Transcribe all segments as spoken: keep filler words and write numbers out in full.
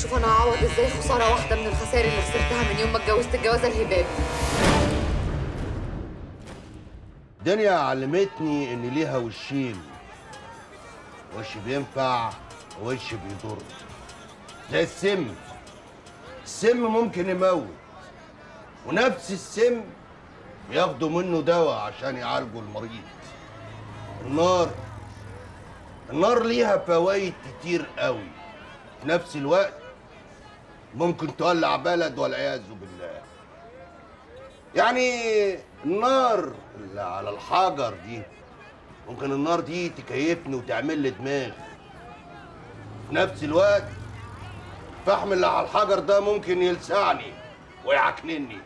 واشوف انا هعوض ازاي خساره واحده من الخسائر اللي خسرتها من يوم ما اتجوزت الجوازه الهباب. الدنيا علمتني ان ليها وشين، وش بينفع ووش بيضر، زي السم. السم ممكن يموت، ونفس السم بياخدوا منه دواء عشان يعالجوا المريض. النار النار ليها فوايد كتير قوي، في نفس الوقت ممكن تولع بلد والعياذ بالله. يعني النار اللي على الحجر دي ممكن النار دي تكيفني وتعمل لي دماغي، في نفس الوقت الفحم اللي على الحجر ده ممكن يلسعني ويعكنني.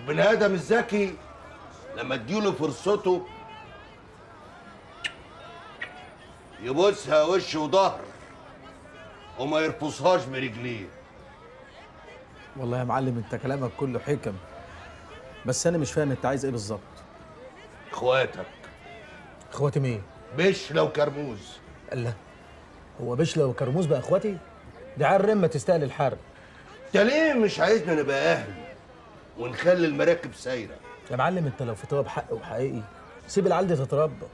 البني ادم الذكي لما اديله فرصته يبوسها وش وظهر وما يرفصهاش برجليه. والله يا معلم انت كلامك كله حكم، بس انا مش فاهم انت عايز ايه بالظبط. اخواتك. اخواتي مين؟ بشلة وكرموز. الله، هو بشلة وكرموز بقى اخواتي؟ دي عيال رمة تستاهل الحرب. انت ليه مش عايزنا نبقى اهل ونخلي المراكب سايره؟ يا معلم انت لو فتوى بحق وحقيقي سيب العيال دي تتربى.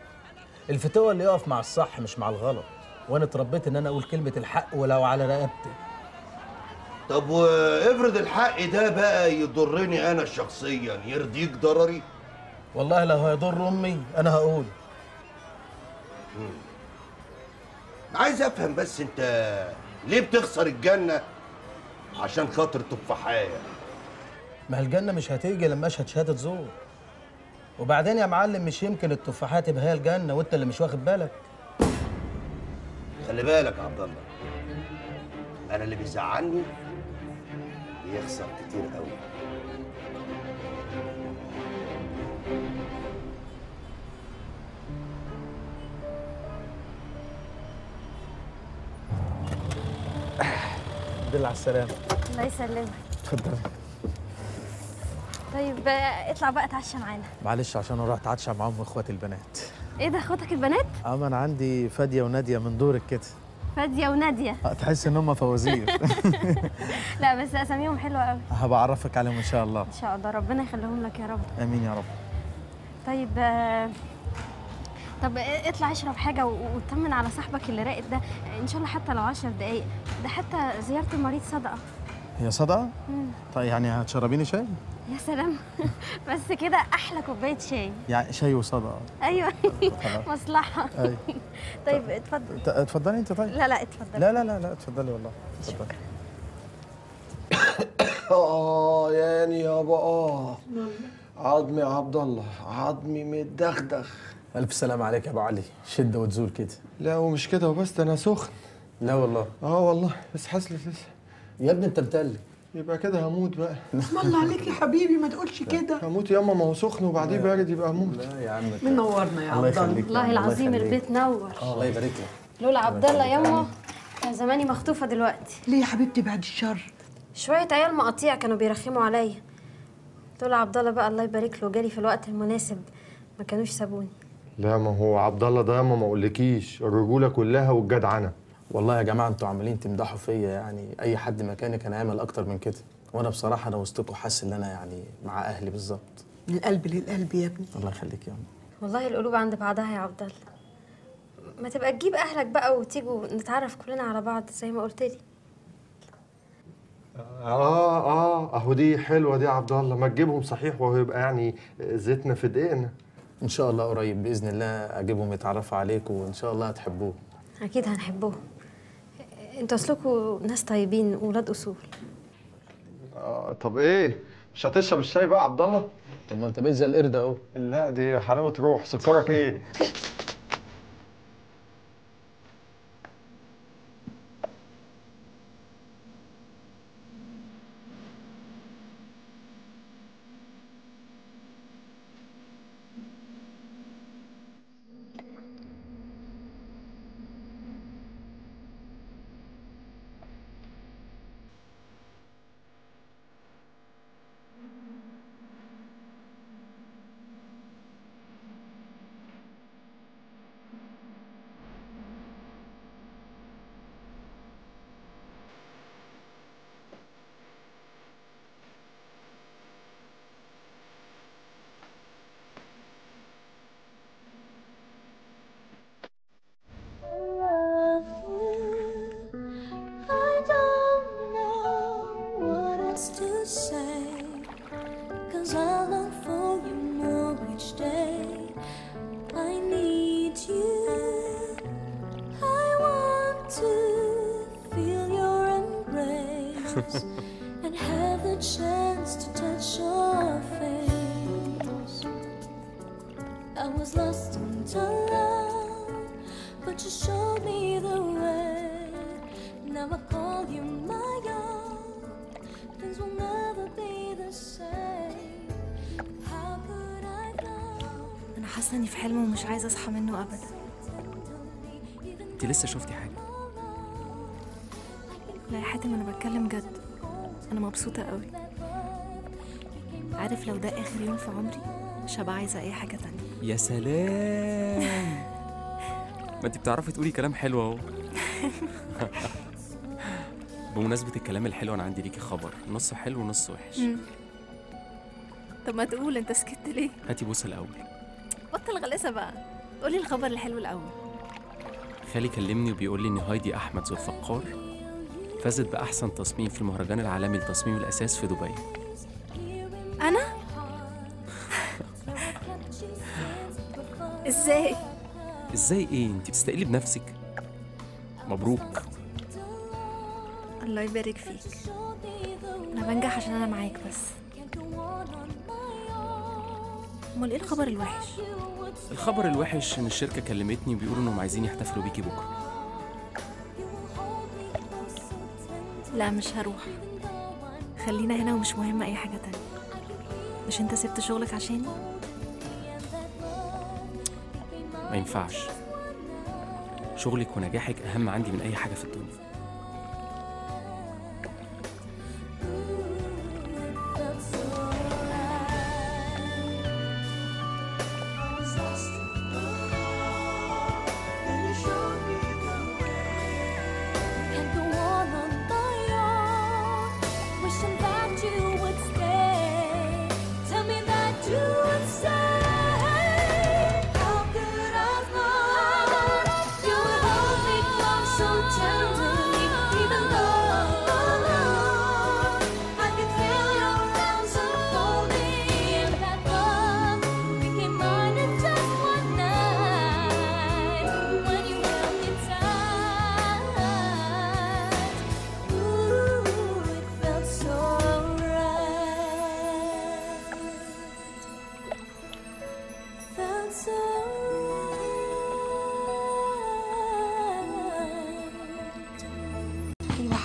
الفتوى اللي يقف مع الصح مش مع الغلط، وانا اتربيت ان انا اقول كلمه الحق ولو على رقبتي. طب وافرض الحق ده بقى يضرني انا شخصيا، يرضيك ضرري؟ والله لو هيضر امي انا هقول. مم. عايز افهم بس انت ليه بتخسر الجنه عشان خاطر تفاحيه؟ ما الجنه مش هتيجي لما اشهد شهاده زور. وبعدين يا معلم مش يمكن التفاحه تبقى هي الجنه وانت اللي مش واخد بالك. خلي بالك يا عبد الله، انا اللي بيزعلني بيخسر كتير قوي. بالله على السلامه. الله يسلمك. اتفضلي. طيب اطلع بقى اتعشى معانا. معلش عشان اروح اتعشى مع ام اخواتي البنات. ايه ده اخواتك البنات؟ اه ما انا عندي فاديه وناديه من دورك كده. فاديه وناديه؟ اه تحس ان هم فوازير. لا بس اساميهم حلوه قوي. هبقى اعرفك عليهم ان شاء الله. ان شاء الله ربنا يخليهم لك يا رب. امين يا رب. طيب آه... طب اطلع اشرب حاجه واطمن على صاحبك اللي راقد ده، ان شاء الله حتى لو عشر دقايق، ده حتى زياره المريض صدقه. هي صدقه؟ امم. طيب يعني هتشربيني شاي؟ يا سلام. بس كده احلى كوبايه شاي. يعني شاي وصدقه. ايوه. مصلحه. ايوه. طيب اتفضل. اتفضلي انت. طيب لا لا اتفضلي. لا لا لا لا اتفضلي والله. اتفضلي. اه يعني يابا اه عظمي يا عبد الله، عظمي متدغدغ. الف سلام عليك يا ابو علي، شده وتزول كده. لا ومش كده وبس، ده انا سخن. لا والله. اه والله بس حاسلك لسه. يا ابني انت متقلق. يبقى كده هموت بقى. اسم الله عليك يا حبيبي ما تقولش كده. هموت ياما، ما هو سخن وبعدين بارد يبقى هموت. لا يا عم منورنا يا عبد الله. والله العظيم البيت نور. الله يبارك لك. لولا عبد الله ياما كان زماني مخطوفه دلوقتي. ليه يا حبيبتي؟ بعد الشر. شويه عيال مقاطيع كانوا بيرخموا عليا. لولا عبد الله بقى الله يبارك له جالي في الوقت المناسب، ما كانوش سابوني. لا ما هو عبد الله ده ياما ما اقولكيش الرجوله كلها والجدعنه. والله يا جماعه انتوا عمالين تمدحوا فيا، يعني اي حد مكاني كان هيعمل اكتر من كده، وانا بصراحه انا وسطكم حاسس ان انا يعني مع اهلي بالظبط. من القلب للقلب يا ابني. الله يخليك يا ابني. والله القلوب عند بعضها يا عبد الله. ما تبقى تجيب اهلك بقى وتيجوا نتعرف كلنا على بعض زي ما قلت لي. اه اه اهو دي حلوه دي يا عبد الله، ما تجيبهم صحيح وهو يبقى يعني زيتنا في دقيقنا. ان شاء الله قريب باذن الله اجيبهم يتعرفوا عليكم وان شاء الله هتحبوه. اكيد هنحبوه. انتوا اصلكوا ناس طيبين ولاد اصول. آه طب ايه؟ مش هتشرب الشاي بقى يا عبد الله؟ طب ما انت بقيت زي القرد اهو. لا دي حلاوه روح، سكرك ايه؟ and have the chance to touch your face. I was lost into love, but you showed me the way. Now I call you my own. Things will never be the same. How could I know? أنا حاسة إني في حلم ومش عايزة أصحى منه أبدا. أنت لسه شفتي حاجة؟ لا يا حاتم، أنا بتكلم جد، أنا مبسوطة قوي. عارف لو ده آخر يوم في عمري مش هبقى عايزة أي حاجة تانية. يا سلام، ما أنت بتعرفي تقولي كلام حلو أهو. بمناسبة الكلام الحلو، أنا عندي ليكي خبر، نص حلو ونص وحش. طب ما تقول، أنت سكت ليه؟ هاتي بوسة الأول. بطل غلاسة بقى، قولي الخبر الحلو الأول. خالي كلمني وبيقول لي إن هايدي أحمد ذو الفقار فازت بأحسن تصميم في المهرجان العالمي لتصميم الأساس في دبي. أنا؟ إزاي؟ إزاي إيه؟ أنت بتستقلي بنفسك؟ مبروك. الله يبارك فيك. أنا بنجح عشان أنا معاك بس. أمال إيه الخبر الوحش؟ الخبر الوحش إن الشركة كلمتني وبيقولوا إنهم عايزين يحتفلوا بيكي بكرة. لا مش هروح، خلينا هنا ومش مهمة أي حاجة تانية. مش أنت سبت شغلك عشاني؟ ما ينفعش، شغلك ونجاحك أهم عندي من أي حاجة في الدنيا.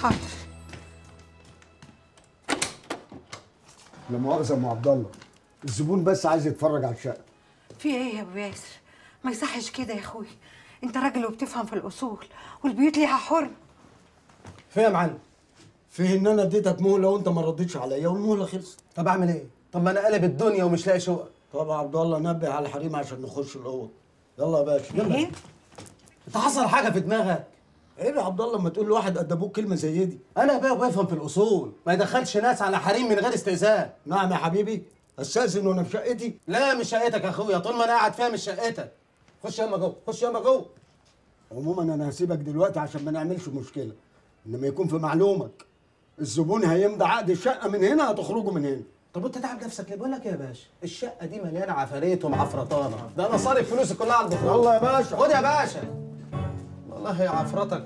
حاضر. لا مؤاخذة يا ام عبد الله، الزبون بس عايز يتفرج على الشقة. في ايه يا ابو ياسر؟ ما يصحش كده يا اخوي، انت راجل وبتفهم في الاصول والبيوت ليها حرم. في يا معلم؟ في ان انا اديتك مهلة وانت ما ردتش عليا والمهلة خلصت. طب اعمل ايه؟ طب ما انا قلب الدنيا ومش لاقي شقة. طب يا عبد الله نبه على الحريم عشان نخش الاوض. يلا يا باشا يلا. ايه؟ انت حصل حاجة في دماغك؟ ايه يا عبد الله لما تقول لواحد قد ابوك كلمه زي دي؟ انا بقى بفهم في الاصول، ما يدخلش ناس على حريم من غير استئذان. نعم يا حبيبي، استاذن وانا في شقتي؟ لا مش شقتك يا اخويا، طول ما انا قاعد فيها مش شقتك. خش ياما جوه، خش ياما جوه. عموما انا هسيبك دلوقتي عشان ما نعملش مشكله، انما يكون في معلومك الزبون هيمضي عقد الشقه من هنا هتخرجوا من هنا. طب انت تعب نفسك ليه؟ بقول لك يا باشا الشقه دي مليانه عفاريت ومعفرطانه، ده انا صارف فلوسي كلها على الدخول. يلا يا باشا خد يا باشا. والله يا عفرتك،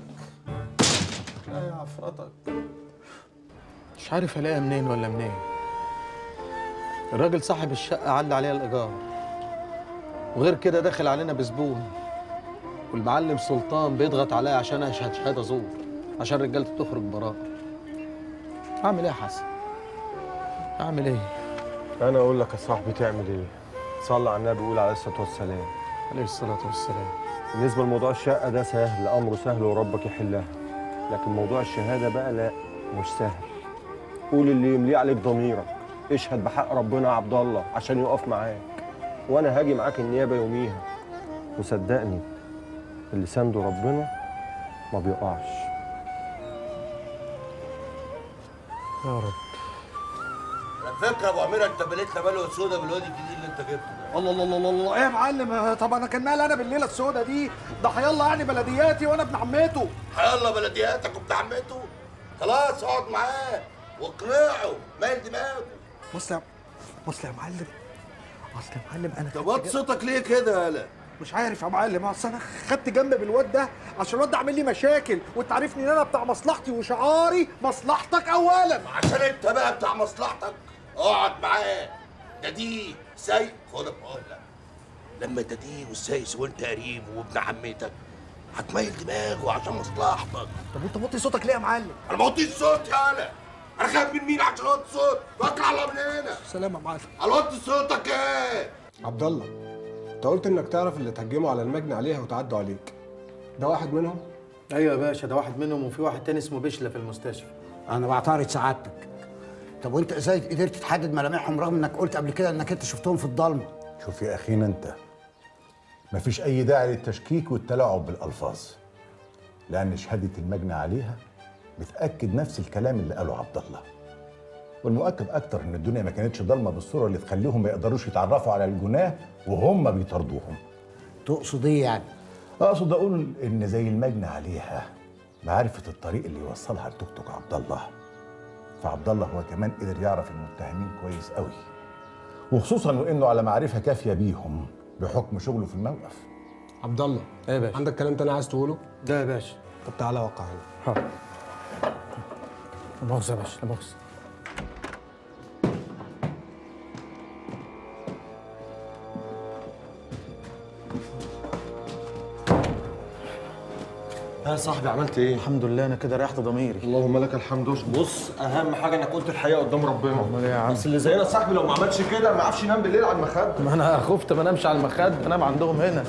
لا يا عفرتك، مش عارف الاقيها منين ولا منين. الراجل صاحب الشقه علّى عليها الايجار، وغير كده داخل علينا بزبون، والمعلم سلطان بيضغط عليا عشان اشهد شهاده زور عشان رجالته تخرج براء. اعمل ايه يا حسن؟ اعمل ايه؟ انا اقول لك يا صاحبي تعمل ايه؟ صلي على النبي وقول عليه الصلاه والسلام. عليه الصلاه والسلام. بالنسبة لموضوع الشقة ده سهل، أمره سهل وربك يحلها. لكن موضوع الشهادة بقى لا، مش سهل. قول اللي يمليه عليك ضميرك، اشهد بحق ربنا يا عبد الله عشان يقف معاك، وأنا هاجي معاك النيابة يوميها. وصدقني اللي سانده ربنا ما بيقعش. يا رب. على فكرة يا أبو عمير أنت بليت لبالي سودا بالواد الجديد اللي أنت جبته. الله الله الله الله، ايه يا معلم؟ طب انا كان مالي انا بالليله السوداء دي؟ ده حيالله يعني بلدياتي وانا ابن عمته. حيالله بلدياتك وابن عمته؟ خلاص اقعد معاه واقنعه، مال دماغه. بص يا بص يا معلم، اصل يا معلم انا. طب وطي صوتك ليه كده يالا؟ مش عارف يا معلم، ما اصل انا خدت جنب بالواد ده عشان الواد ده عامل لي مشاكل، وانت عارفني ان انا بتاع مصلحتي وشعاري مصلحتك اولا. عشان انت بقى بتاع مصلحتك اقعد معاه. ده دي سايق خد بقولك، لما تديه والسايس وانت قريب وابن عمتك هتميل دماغه عشان مصلحتك. طب وانت موطي صوتك ليه يا معلم؟ انا موطي صوتي انا؟ انا خايف من مين عشان اوطي صوت؟ واطلع على من هنا. سلام يا معلم. على وطي صوتك ايه؟ عبد الله، انت قلت انك تعرف اللي تهجموا على المجني عليها وتعدوا عليك. ده واحد منهم؟ ايوه يا باشا، ده واحد منهم، وفي واحد تاني اسمه بشلة في المستشفى. انا بعترض سعادتك. طب وانت ازاي قدرت تحدد ملامحهم رغم انك قلت قبل كده انك انت شفتهم في الضلمه؟ شوف يا اخينا انت، مفيش اي داعي للتشكيك والتلاعب بالالفاظ، لان شهاده المجني عليها بتاكد نفس الكلام اللي قاله عبد الله، والمؤكد اكتر ان الدنيا ما كانتش ضلمه بالصوره اللي تخليهم ما يقدروش يتعرفوا على الجناه وهم بيطاردوهم. تقصد ايه يعني؟ اقصد اقول ان زي المجني عليها معرفه الطريق اللي يوصلها لتوك توك عبد الله، فعبد الله هو كمان قدر يعرف المتهمين كويس قوي، وخصوصا وانه على معرفه كافيه بيهم بحكم شغله في الموقف. عبد الله، ايه يا باشا؟ عندك كلام تاني عايز تقوله؟ ده يا باشا. طب تعالى وقع هنا. ها. مؤاخذة يا باشا، لا مؤاخذة. يا صاحبي عملت ايه؟ الحمد لله انا كده ريحت ضميري. اللهم لك الحمد. بص، اهم حاجه انك قلت الحقيقه قدام ربنا. امال ايه يا عم؟ بس اللي زينا صاحبي لو ما عملش كده ما يعرفش ينام بالليل على المخده. ما انا خفت ما انامش على المخده، انام عندهم هنا.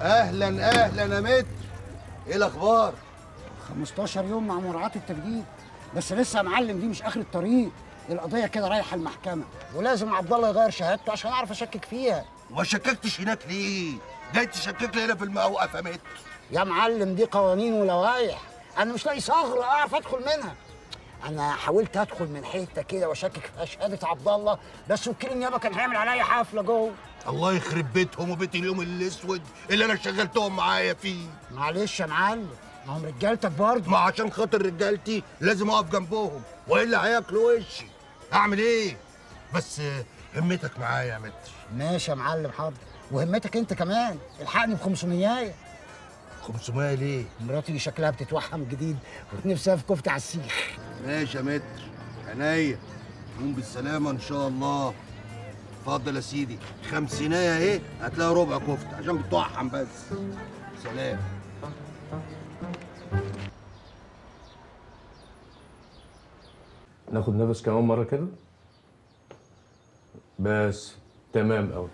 اهلا اهلا يا متر، ايه الاخبار؟ خمستاشر يوم مع مراعاه التجديد، بس لسه يا معلم دي مش اخر الطريق. القضية كده رايحة المحكمة، ولازم عبد الله يغير شهادته عشان أعرف أشكك فيها. وما شككتش هناك ليه؟ جاي تشكك لي هنا في الموقف يا متر؟ يا معلم دي قوانين ولوائح، أنا مش لاقي ثغرة أعرف أدخل منها. أنا حاولت أدخل من حتة كده وأشكك في شهادة عبد الله، بس وكيل النيابة كان هيعمل عليا حفلة جوه. الله يخرب بيتهم وبيت اليوم الأسود اللي أنا شغلتهم معايا فيه. معلش يا معلم، ما هم رجالتك برضه. ما عشان خاطر رجالتي لازم أقف جنبهم، وإلا هياكلوا وشي. اعمل ايه؟ بس همتك معايا يا متر. ماشي يا معلم حاضر، وهمتك انت كمان، الحقني ب خمسمية. خمسمية ليه؟ مراتي شكلها بتتوحم جديد ونفسها في كفته على السيخ. ماشي يا متر، عينيا، قوم بالسلامه ان شاء الله. اتفضل يا سيدي، خمسينية اهي هتلاقي ربع كفته عشان بتوحم بس. سلام. ناخد نفس كمان مرة كده؟ بس تمام أوي.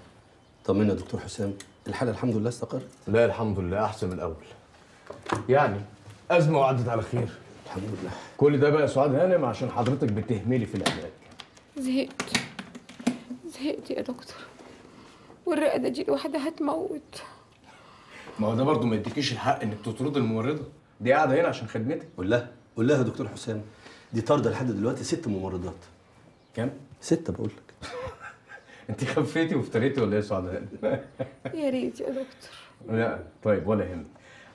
طمنا يا دكتور حسام، الحالة الحمد لله استقرت؟ لا الحمد لله، أحسن من الأول. يعني أزمة وعدت على خير. الحمد لله. كل ده بقى يا سعاد هانم عشان حضرتك بتهملي في العلاج. زهقت. زهقت يا دكتور. والرقدة دي لوحدها هتموت. ما هو ده برضه ما يديكيش الحق إنك تطرد الممرضة، دي قاعدة هنا عشان خدمتك. قول لها، قول لها يا دكتور حسام. دي طاردة لحد دلوقتي ست ممرضات. كام؟ ستة بقول لك. انت خفيتي وافتريتي ولا ايه يا سعاد هانم؟ يا ريت يا دكتور. لا طيب ولا يهمك.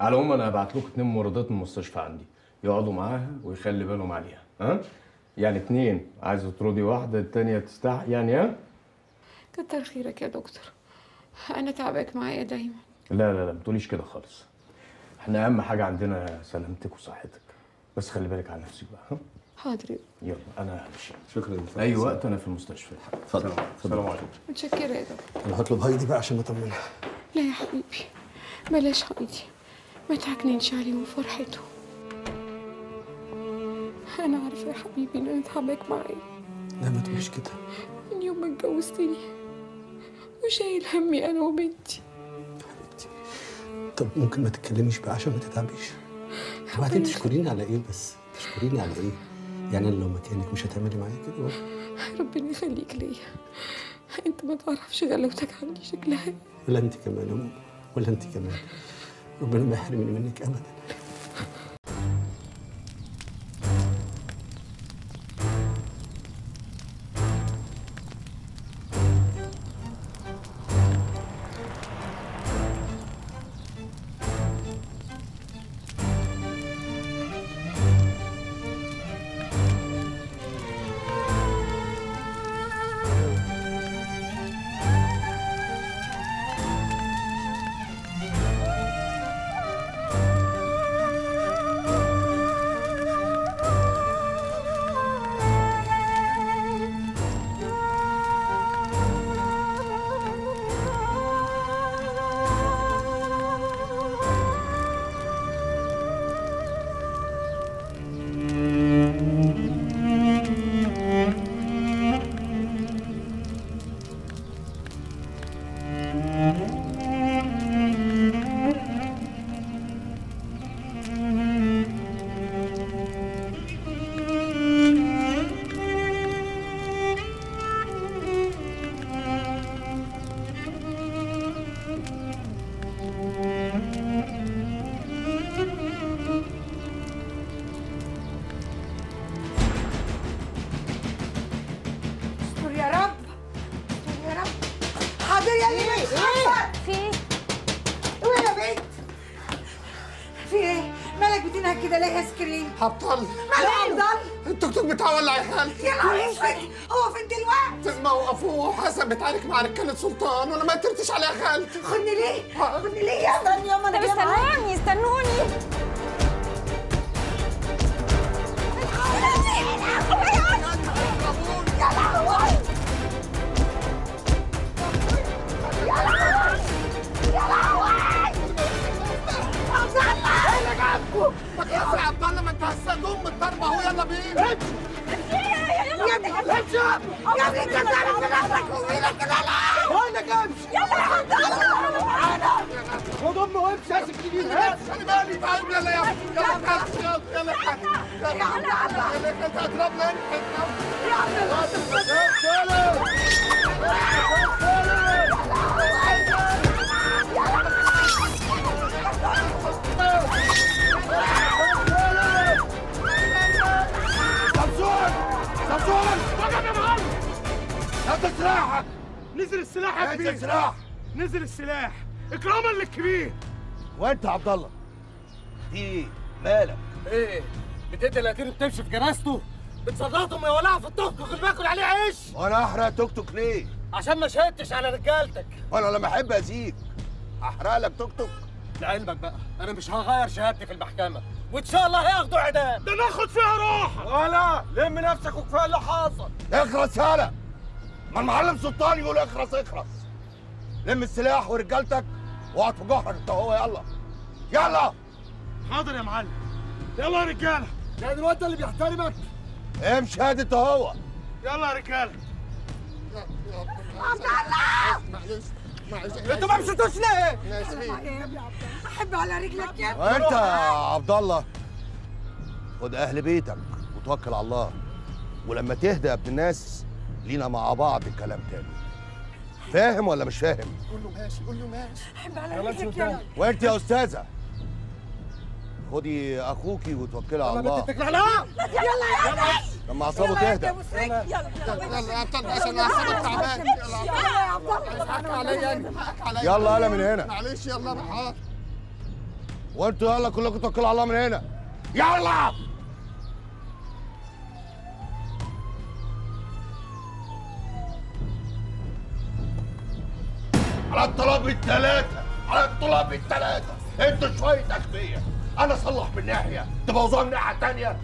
على العموم انا هبعت لكم اتنين ممرضات من المستشفى عندي يقعدوا معاها ويخلي بالهم عليها، ها؟ يعني اتنين عايزة تطردي واحدة، التانية تستحق يعني، ها؟ كتر خيرك يا دكتور. أنا تعبك معايا دايما. لا لا لا ما تقوليش كده خالص. احنا أهم حاجة عندنا سلامتك وصحتك. بس خلي بالك على نفسك بقى، ها؟ حاضر. يلا انا همشي. شكرا دكتور. اي وقت انا في المستشفى. اتفضل. السلام عليكم. متشكره يا دكتور. انا هطلب هايدي بقى عشان اطمنها. لا يا حبيبي بلاش هايدي، ما تحكنيش عليه وفرحته. انا عارفه يا حبيبي ان انا تعبك معايا. لا ما تقوليش كده. من يوم ما اتجوزتني وشايل همي انا وبنتي. حبيبتي طب ممكن ما تتكلميش بقى عشان ما تتعبيش. وبعدين تشكريني على ايه بس؟ تشكريني على ايه؟ يعني لو مكانك مش هتعملي معايا كده؟ ربنا يخليك ليا، انت ما تعرفش غلاوتك عندي شكلها. ولا انت كمان يا ماما، ولا انت كمان. ربنا ما يحرمني منك ابدا. حضرتك بتنهج كده ليه يا سكرين؟ هبطل ماله هبطل؟ التوك توك بتاعه ولع يا خالد يا نهار اسود هو فين دلوقتي؟ ما وقفوه حسن بيتعارك مع رجاله سلطان وانا ما قدرتش عليه يا خالد خدني ليه؟ خدني ليه يا اسطى؟ استني ياما انا جايه معاك استنوني استنوني يا عبد الله ما انت هسه ضم الضربه اهو يلا بينا امشي يلا يلا امشي يا ابني انت بتعمل في نفسك وميلك كده العب بقول لك امشي يلا يا عبد الله انا معانا خد امي وامشي يا سكيني امشي انا مالي تعالى يلا يا ابني يلا يلا يلا يلا يا عبد الله انت هتضربنا يا عبد الله هات سلاحك نزل السلاح يا كبير سلاح. نزل السلاح اكراما للكبير وانت يا عبد الله دي مالك ايه بتقتل قتيل بتمشي في جنازته بتصرطهم يا ولع في التوك توك اللي باكل عليه عيش وانا احرق توك توك ليه عشان ما شهدتش على رجالتك وانا لما احب اذيك احرق لك توك توك لعلمك بقى انا مش هغير شهادتي في المحكمه وان شاء الله هياخدوا عدام ده ناخد فيها راحه ولا لم نفسك وكفايه اللي حاصل اخلص هلا ما المعلم سلطان يقول اخرس اخرس لم السلاح ورجالتك واقعد في جحرك انت اهو يلا يلا حاضر يا معلم يلا يا رجاله يعني الواد ده اللي بيحترمك امشي هادي انت اهو يلا يا رجاله يا عبد الله معلش معلش انتوا ما مشيتوش ليه؟ انا اسفين يا ابني احب على رجلك يا ابني وانت يا عبد الله خد اهل بيتك وتوكل على الله ولما تهدى يا ابن الناس لينا مع بعض كلام تاني فاهم ولا مش فاهم؟ قول له ماشي قول له ماشي احب على رجلك يا وانت يا استاذه خدي اخوكي وتوكلي على الله يلا يلا يلا لما اعصابه تهدى يلا يلا يلا يا عبد الله عشان اعصابك تعبان يلا يا عبد الله حقك عليا انا حقك عليا يلا يلا من هنا معلش يلا انا حاضر وانتوا يلا كلكم توكلوا على الله من هنا يلا على الطلاب التلاتة على الطلاب التلاتة انتوا شوية اغبياء انا اصلح من ناحية تبوظوها من ناحية تانية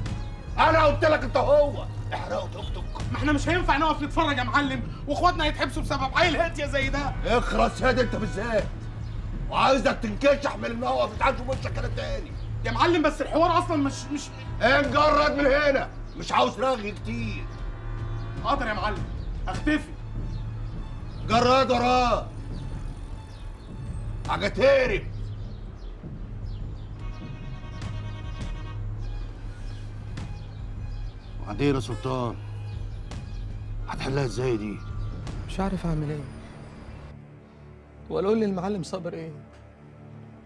انا قلت لك انت هو احرقوا توك توك ما احنا مش هينفع نقف نتفرج يا معلم واخواتنا هيتحبسوا بسبب عيل هاتية زي ده اخرس هادي انت بالذات وعايزك تنكشح من الموقف وتعالش وشك انا تاني يا معلم بس الحوار اصلا مش مش ايه مجرد من هنا مش عاوز رغي كتير حاضر يا معلم اختفي جراد وراه حاجة تهرب وبعدين يا سلطان هتحلها ازاي دي؟ مش عارف اعمل ايه ولا اقول للمعلم صابر ايه؟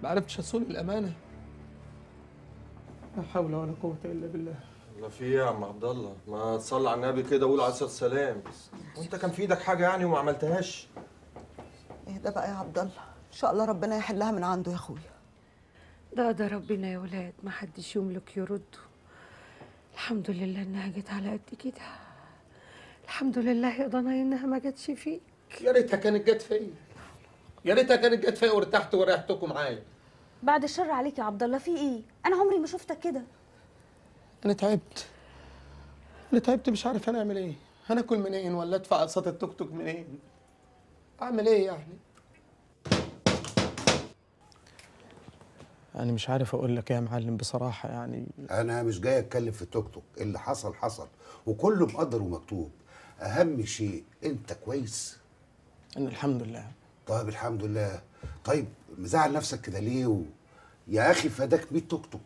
ما عرفتش اصون الامانه لا حول ولا قوة الا بالله الله في ايه يا عم عبد الله؟ ما تصلي على النبي كده وقول عسى السلام وانت كان في ايدك حاجة يعني وما عملتهاش اهدى بقى يا عبد الله إن شاء الله ربنا يحلها من عنده يا أخويا ده ده ربنا يا ولاد ما حدش يملك يرده الحمد لله إنها جت على قد كده الحمد لله يا ضنايا إنها ما جتش فيك يا ريتها كانت جت فيا يا ريتها كانت جت فيا وارتحت وريحتكم معايا بعد الشر عليك يا عبد الله في إيه؟ أنا عمري ما شفتك كده أنا تعبت أنا تعبت مش عارف أنا أعمل إيه هناكل منين ولا أدفع قسط التوك توك منين؟ أعمل إيه يعني؟ أنا مش عارف أقول لك يا معلم بصراحة يعني أنا مش جاي أتكلم في التوك توك اللي حصل حصل وكله مقدر ومكتوب أهم شيء أنت كويس؟ أنا الحمد لله طيب الحمد لله طيب مزعل نفسك كده ليه و... يا أخي فاداك مية توك توك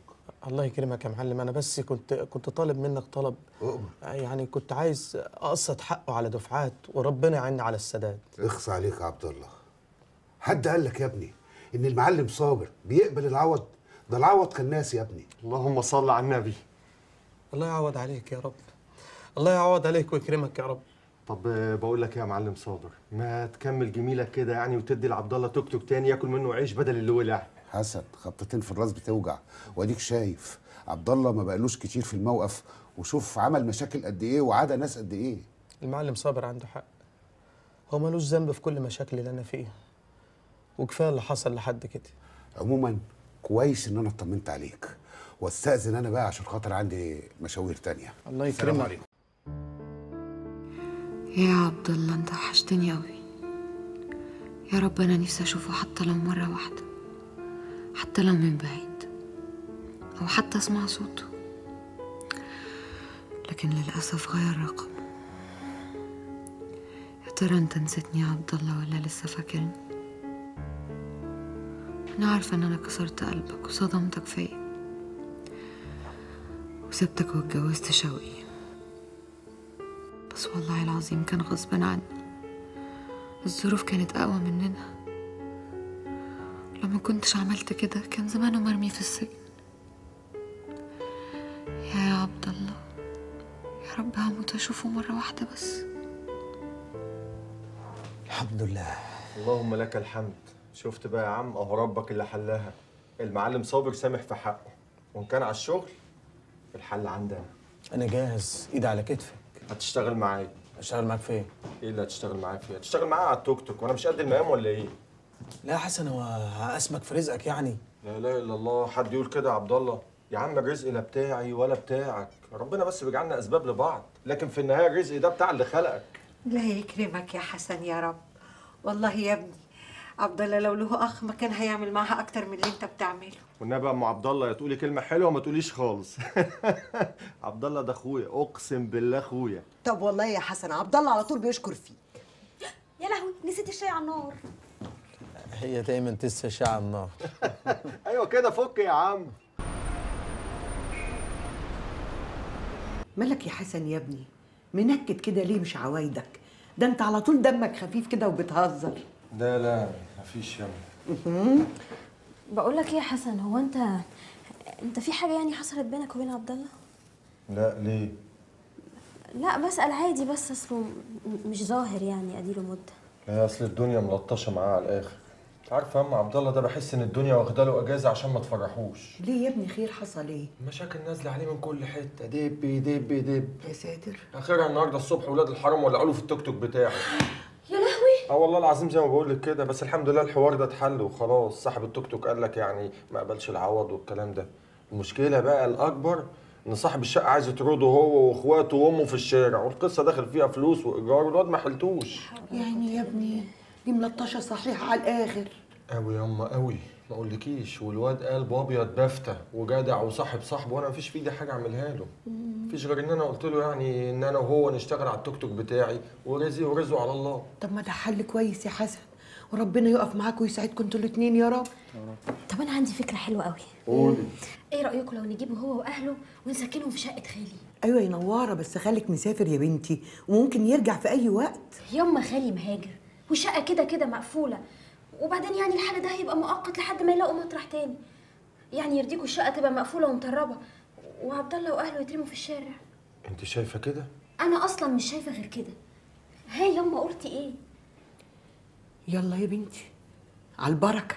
الله يكرمك يا معلم أنا بس كنت كنت طالب منك طلب أقبل يعني كنت عايز أقسط حقه على دفعات وربنا يعيني على السداد اخص عليك يا عبد الله حد قال لك يا ابني إن المعلم صابر بيقبل العوض ده العوض كان ناسي يا ابني اللهم صل على النبي الله يعوض عليك يا رب الله يعوض عليك ويكرمك يا رب طب بقول لك يا معلم صابر ما تكمل جميلك كده يعني وتدي لعبد الله توك توك تاني ياكل منه عيش بدل اللي ولع حسن خبطتين في الراس بتوجع، واديك شايف عبد الله ما بقالوش كتير في الموقف، وشوف عمل مشاكل قد ايه وعدى ناس قد ايه. المعلم صابر عنده حق، هو مالوش ذنب في كل مشاكل اللي انا فيها، وكفايه اللي حصل لحد كده. عموما كويس ان انا اطمنت عليك، واستاذن انا بقى عشان خاطر عندي مشاوير تانية. الله يكرمك. السلام عليكم. يا عبد الله انت وحشتني قوي، يا رب انا نفسي اشوفه حتى لو مره واحده، حتى لو من بعيد، او حتى اسمع صوته، لكن للاسف غير رقمه. يا ترى انت نسيتني يا عبد الله ولا لسه فاكرني؟ انا عارفه ان انا كسرت قلبك وصدمتك فيا وسبتك واتجوزت شوقي، بس والله العظيم كان غصب عني، الظروف كانت أقوى مننا، لو ما كنتش عملت كده كان زمانه مرمي في السجن. يا عبد الله يا رب هموت أشوفه مرة واحدة بس. الحمد لله. اللهم لك الحمد. شفت بقى يا عم أهو ربك اللي حلها، المعلم صابر سامح في حقه، وإن كان على الشغل الحل عندنا. أنا جاهز، إيدي على كتفك. هتشتغل معايا. هشتغل معاك في ايه؟ ايه اللي هتشتغل معايا فيه؟ هتشتغل معايا على التوك توك وانا مش قد المقام ولا ايه؟ لا يا حسن، هو هقاسمك في رزقك يعني؟ لا اله الا الله، حد يقول كده يا عبد الله؟ يا عم الرزق لا بتاعي ولا بتاعك، ربنا بس بيجعلنا اسباب لبعض، لكن في النهايه الرزق ده بتاع اللي خلقك. الله يكرمك يا حسن يا رب. والله يا ابني عبد الله لو له اخ ما كان هيعمل معاها اكتر من اللي انت بتعمله. والنبي يا ام عبد الله يا تقولي كلمه حلوه ما تقوليش خالص. عبد الله ده اخويا، اقسم بالله اخويا. طب والله يا حسن عبد الله على طول بيشكر فيك. يا لهوي نسيت الشاي على النار. هي دايما تنسى الشاي على النار. ايوه كده، فك يا عم. مالك يا حسن يا ابني منكد كده ليه؟ مش عوايدك، ده انت على طول دمك خفيف كده وبتهزر. لا لا مفيش ياما. بقول لك ايه يا حسن، هو انت انت في حاجه يعني حصلت بينك وبين عبد الله؟ لا ليه؟ لا بسأل عادي، بس اصله مش ظاهر يعني اديله مده. لا اصل الدنيا ملطشه معاه على الاخر، عارفه يا ام عبد الله ده بحس ان الدنيا واخده له اجازه عشان ما تفرحوش. ليه يا ابني خير؟ حصل ايه؟ مشاكل نازله عليه من كل حته، دب دب دب. يا ساتر. اخرها النهارده الصبح ولاد الحرام ولعوا له في التوك توك بتاعه. اه والله العظيم زي ما بقول لك كده، بس الحمد لله الحوار ده اتحل وخلاص، صاحب التوك توك قال لك يعني ما قبلش العوض والكلام ده. المشكله بقى الاكبر ان صاحب الشقه عايز يطرده هو واخواته وامه في الشارع، والقصه داخل فيها فلوس وايجار، والواد ما حلتوش. يعني يا ابني دي ملطشه صحيح على الاخر. قوي ياما قوي ما اقولكيش. والواد قلبه ابيض بافته وجدع وصاحب صاحبه، وانا مفيش في ايدي حاجه اعملها له، مفيش غير ان انا قلت له يعني ان انا وهو نشتغل على التوك توك بتاعي ورزقي ورزقه على الله. طب ما ده حل كويس يا حسن، وربنا يقف معاكم ويساعدكم انتوا الاثنين يا رب. طب انا عندي فكره حلوه قوي. قولي. ايه رايكم لو نجيبه هو واهله ونسكنهم في شقه خالي؟ ايوه يا نواره، بس خالك مسافر يا بنتي وممكن يرجع في اي وقت. يما خالي مهاجر والشقه كده كده مقفوله، وبعدين يعني الحل ده هيبقى مؤقت لحد ما يلاقوا مطرح تاني، يعني يرضيكوا الشقه تبقى مقفوله ومطربه وعبد الله واهله يترموا في الشارع؟ انت شايفه كده؟ انا اصلا مش شايفه غير كده. هاي يما قلتي ايه؟ يلا يا بنتي على البركه.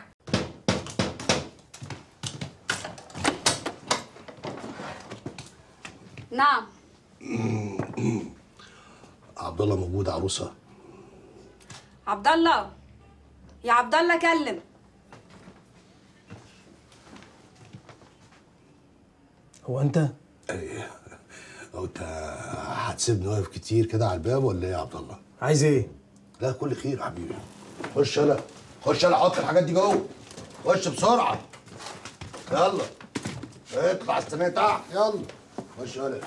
نعم. عبد الله موجود عروسه. عبد الله يا عبد الله كلم. هو انت؟ ايه هو انت هتسيبني واقف كتير كده على الباب ولا ايه يا عبد الله؟ عايز ايه؟ لا كل خير يا حبيبي. خش يلا خش يلا، حط الحاجات دي جوه، خش بسرعه يلا، اطلع استناني تحت يلا، خش يلا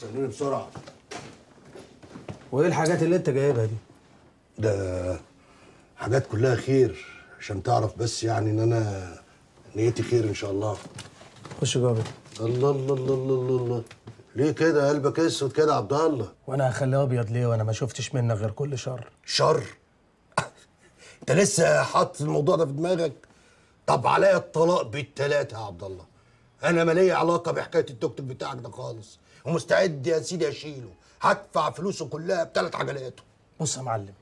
استناني بسرعه. وايه الحاجات اللي انت جايبها دي؟ ده حاجات كلها خير عشان تعرف بس يعني ان انا نيتي خير ان شاء الله. خش جوه. الله الله الله الله الله، ليه كده قلبك اسود كده يا عبد الله؟ وانا هخليه ابيض ليه وانا ما شفتش منك غير كل شر؟ شر؟ انت لسه حاطط الموضوع ده في دماغك؟ طب عليا الطلاق بالثلاثه يا عبد الله، انا ما ليا علاقه بحكايه التوك توك بتاعك ده خالص، ومستعد يا سيدي اشيله، هدفع فلوسه كلها بثلاث عجلاته. بص يا معلم،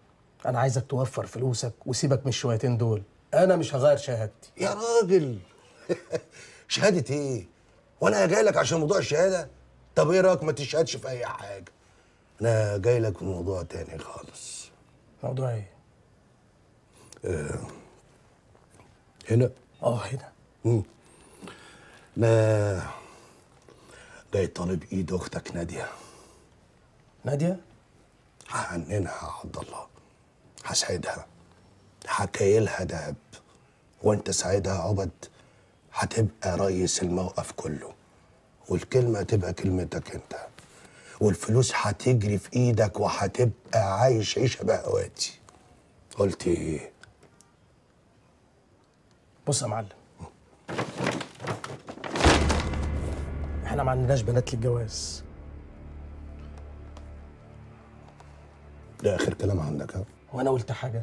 أنا عايزك توفر فلوسك وسيبك من الشويتين دول، انا مش هغير شهادتي. يا راجل شهاده ايه؟ وانا جاي لك عشان موضوع الشهاده؟ طب ايه رايك ما تشهدش في اي حاجه؟ انا جاي لك في موضوع تاني خالص. موضوع ايه؟ آه. هنا؟ اه هنا. امم انا جاي طالب ايد اختك ناديه. ناديه؟ هحننها يا عبد الله، هسعدها، هكايلها دهب، وانت ساعدها يا عبد، هتبقى رئيس الموقف كله، والكلمه هتبقى كلمتك انت، والفلوس هتجري في ايدك، وهتبقى عايش عيشه بهواتي. قلت ايه؟ بص يا معلم، احنا ما عندناش بنات للجواز. ده اخر كلام عندك؟ ها؟ وانا قلت حاجه؟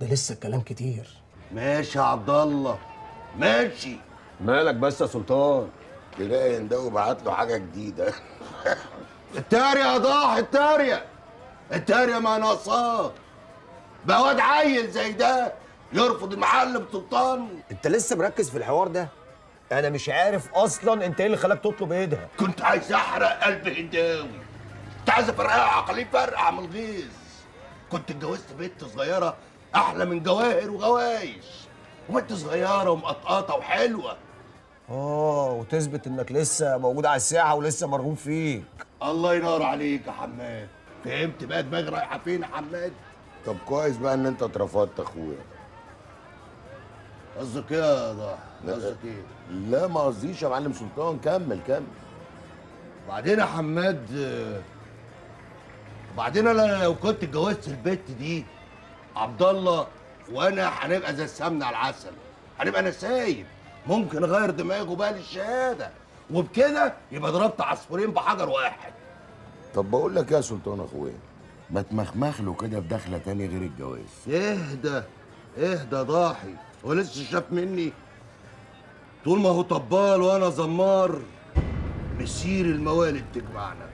ده لسه الكلام كتير. ماشي يا عبد الله ماشي. مالك بس يا سلطان؟ تلاقي ده بعت له حاجه جديده. التارية يا ضاح، التارية التارية ما ناقصاه. بقى واد عيل زي ده يرفض المعلم سلطان؟ انت لسه مركز في الحوار ده؟ انا مش عارف اصلا انت ايه اللي خلاك تطلب ايدها. كنت عايز احرق قلب هنداوي، كنت عايز افرقعها عقليه فرقع من الغيظ. كنت اتجوزت بنت صغيره احلى من جواهر وغوايش، وبنت صغيره ومقطقطه وحلوه. اه وتثبت انك لسه موجود على الساحه ولسه مرغوب فيك. الله ينور عليك يا حماد، فهمت بقى دماغي رايحه فين يا حماد؟ طب كويس بقى ان انت اترفضت يا اخويا. قصدك ايه يا ضاحك؟ قصدك ايه؟ لا ما قصديش يا معلم سلطان، كمل كمل. وبعدين يا حماد، وبعدين انا لو كنت اتجوزت البت دي عبد الله وانا هنبقى زي السمنه على العسل، هنبقى انا سايب، ممكن اغير دماغه بقى للشهاده، وبكده يبقى ضربت عصفورين بحجر واحد. طب بقول لك يا سلطان اخويا، ما تمخمخ له كده في دخله تاني غير الجواز. اهدى اهدى ضاحي، هو لسه شاف مني؟ طول ما هو طبال وانا زمار مسير الموالد تجمعنا.